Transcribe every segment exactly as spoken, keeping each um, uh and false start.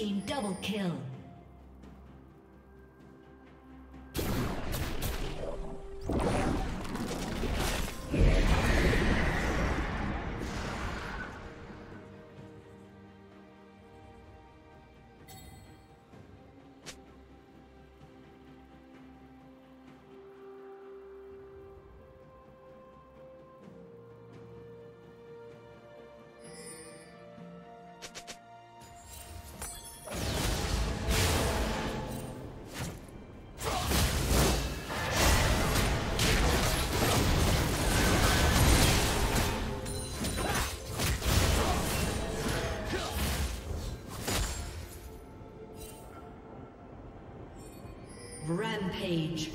team double kill. Rampage.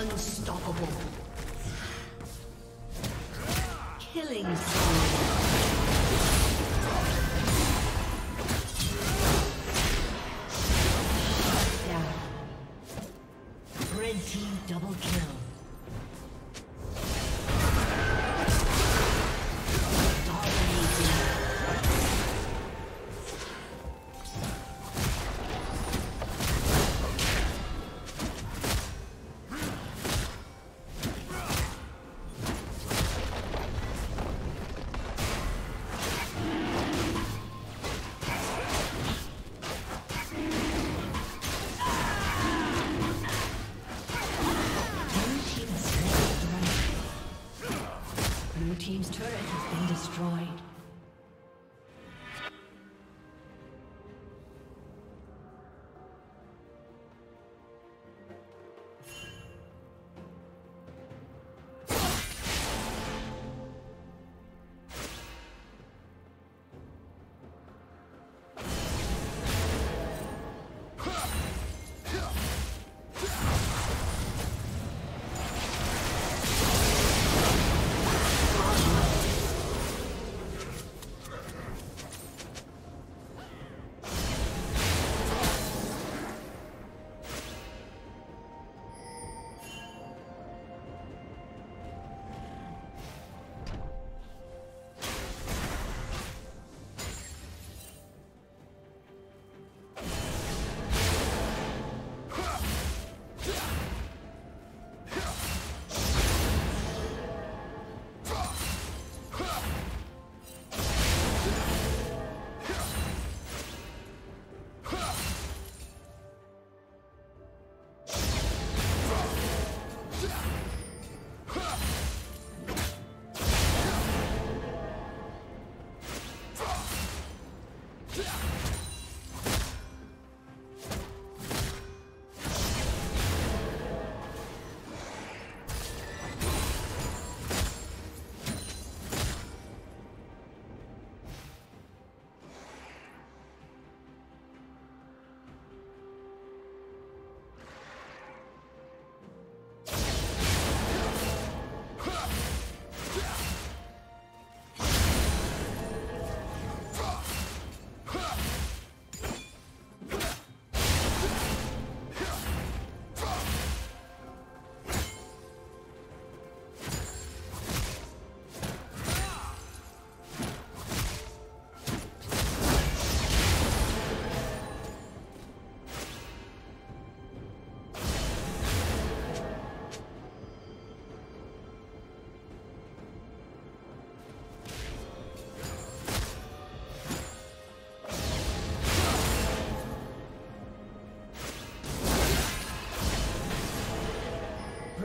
Unstoppable. Killing spree. Down. Red team double kill.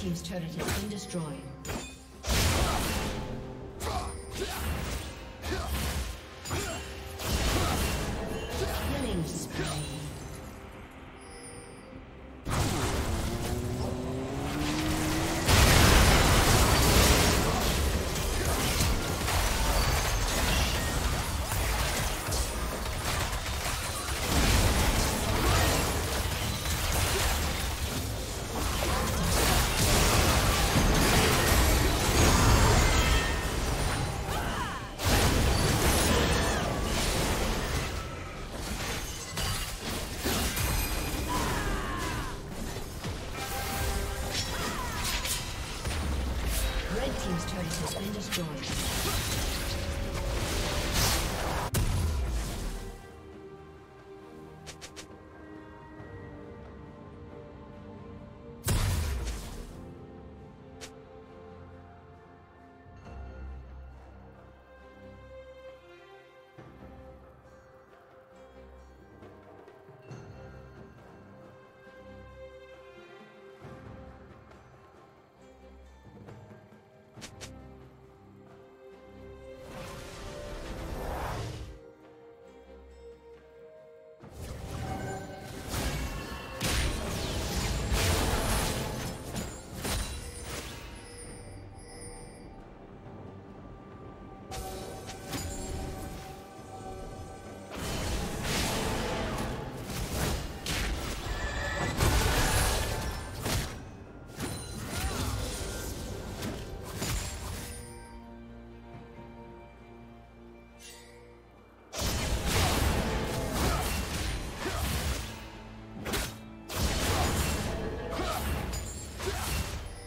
Team's turret has been destroyed. Team's turret has been destroyed.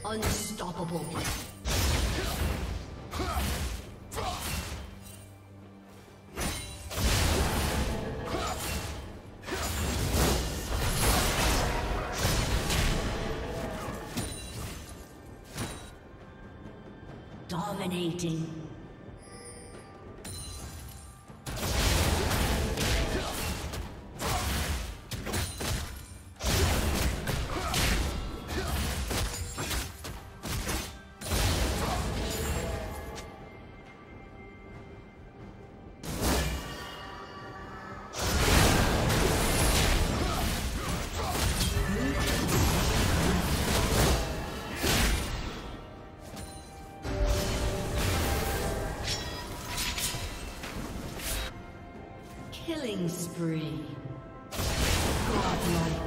Unstoppable. Dominating. Killing spree. Godlike.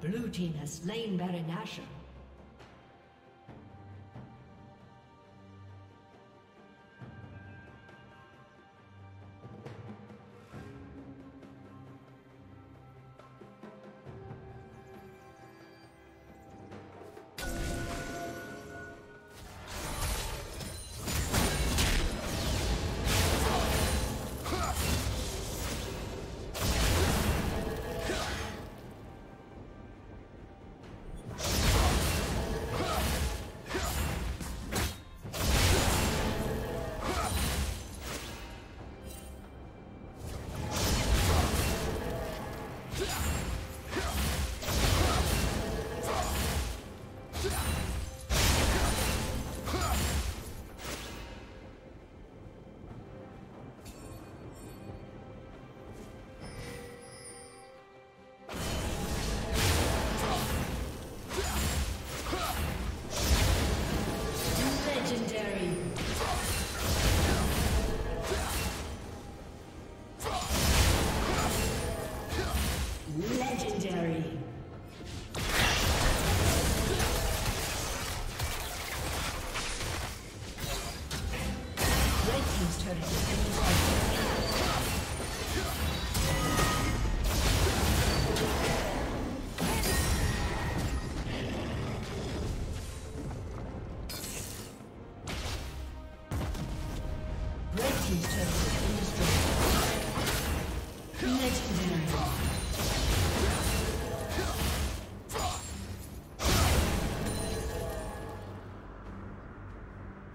Blue team has slain Baron Nashor.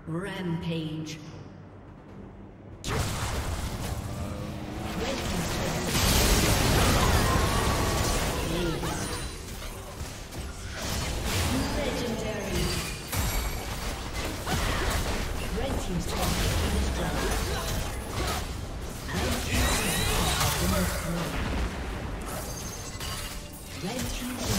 Rampage. Red team's